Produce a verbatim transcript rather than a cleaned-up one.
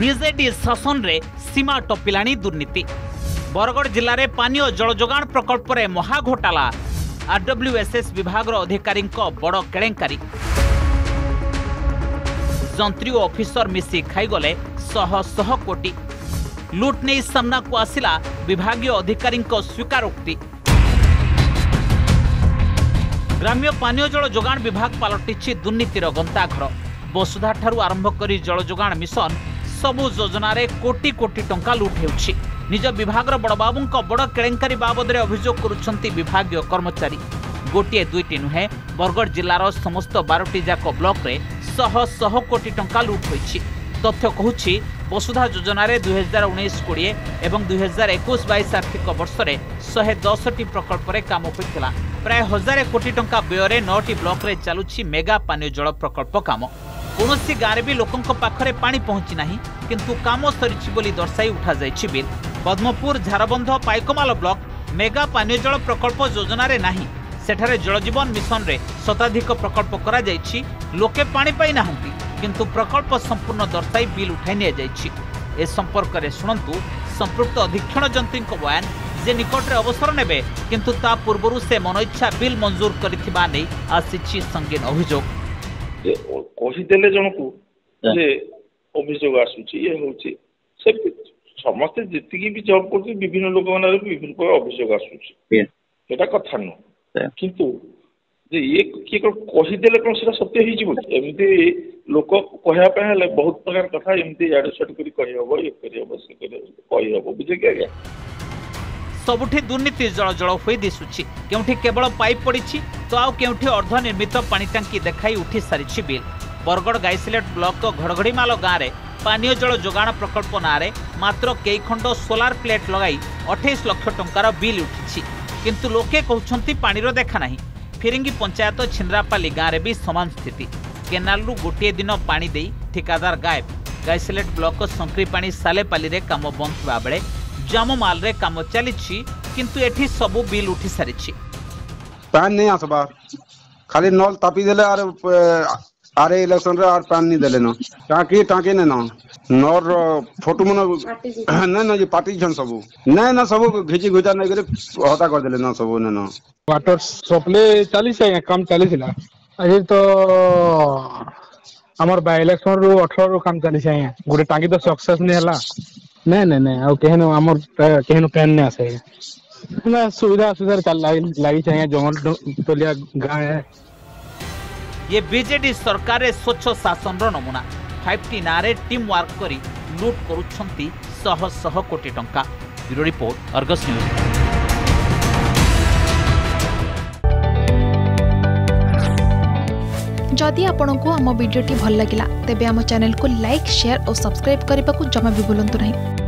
BJD शासन रे सीमा टपिलाणी दुर्नीति। बरगढ़ जिले में पानी जल जोगाण प्रकल्प रे महा घोटाला। आरडब्ल्यूएसएस विभाग अधिकारी बड़ केलेंकारी। जंत्री और अफिसर मिसी खाईगले शह शह कोटी। लुट नहीं सामना को आसिला विभागीय अधिकारी स्वीकारोक्ति। ग्राम्य पानी जल जोगाण विभाग पलटि दुर्नीतिर गंताघर। वसुधा ठारू आरंभ करी जल जोगाण मिशन सबु योजना रे कोटी कोटी टंका लुट हेउछि। निज विभाग बड़बाबू बड़ केलेंकारी बाबद में अभियोग करुछंती विभागीय कर्मचारी। गोटे दुईटी नुहे बरगढ़ जिलार समस्त बारोटी जाक ब्लॉक रे शह शह कोटी टंका लुट होइछि। तथ्य कहूछि वसुधा योजना रे दुई हजार उन्नीस बीस एवं दुई हजार इक्कीस बाईस आर्थिक वर्ष रे एक सौ दस टी प्रकल्प रे काम होइथिला। प्राय हजार कोटी टंका व्यय रे नौ टी ब्लॉक रे चालुछि मेगा पानी जल प्रकल्प काम। कौनसी गाँव भी लोकों पाखरे पानी पहुंची ना किंतु काम सरी बोली दर्शाई उठा जाइछि bill. Padampur Jharbandh Paikmal block mega पानी जल प्रकल्प योजना रे नाही। सेठारे जलजीवन मिशन रे शताधिक प्रकल्प करा जाइछि। लोके पानी पाई नाहंती किंतु प्रकल्प संपूर्ण दर्शाई बिल उठाई निया जाइछि। ए संपर्क रे सुनंतु संपृक्त अधीक्षण जंत्री बयान। जे निकट रे अवसर नेबे किंतु ता पूर्वरु से मनोइच्छा बिल मंजूर करिथिबा नै आसिछि संगीन अभियोग। कहि देले जनकु जे अभियोग आसुछि ए होछि से समस्त जितकी भी जॉब करते विभिन्न लोक मान विभिन्न प्रकार अभियोग आसा कथ नुह कि किए कहीदेले कौन से सत्य होमती लोक कहवाई बहुत प्रकार कथा एमती याड साड कर कहीहब बुझे कि आज्ञा सबुठी दुर्नीति जल जल हुई दिशुची। क्योंकि केवल पाइप पड़ी तो आउ के अर्धनिर्मित पानी टांकी देखाई उठी सारी बिल। बरगढ़ गाइसिलेट ब्लॉक घड़घड़ीमाल गाँव में पानी जल जोगाण प्रकल्प नारे मात्र कई खंड सोलार प्लेट लगाई अठाईस लाख टंकार बिल उठी। किंतु लोके कहउछंती पानीर देखा नहीं। फिरिंगी पंचायत छिंद्रापाली गाँव में भी समान स्थिति। केनालू गोटे दिन पानी दे ठिकादार गायब। गाइसिलेट ब्लॉक संक्रीपाणी सालेपाली रे काम बंद थिबा बेले जाममाल रे काम चली किंतु एठी सबु बिल उठी सारी। पानी नहीं आसबा खाली नल तापी देले आरे आरे इलेक्शन रे आर पानी नहीं देले न टाकी टाकी ने न नर फोटो मन न न जे पार्टी जन सबु न न सबु घिची घुचा नै करे हता कर देले न सबु न न वाटर सप्ले चाली से काम चाली थिला। अरे तो हमर बाय इलेक्शन रो अठारह रो काम चाली से गुडे टाकी तो सक्सेस नै हला। नहीं नहीं नहीं और कहनो हमर कहनो पेन नै आसे ना सुविधा सुधार चल लागी चाहिए। जंगल तोलिया गांव है ये। बीजेडी सरकार रे स्वच्छ शासन रो नमूना। पाँच टी नारे टीम वर्क करी लूट करूछंती सह सह कोटी टंका। Bureau report Argus news. जदि आपंक आम भिड्टे भल लगा तेब आम चैनल को लाइक, शेयर और सब्सक्राइब करने को जमा भी भूलु नहीं।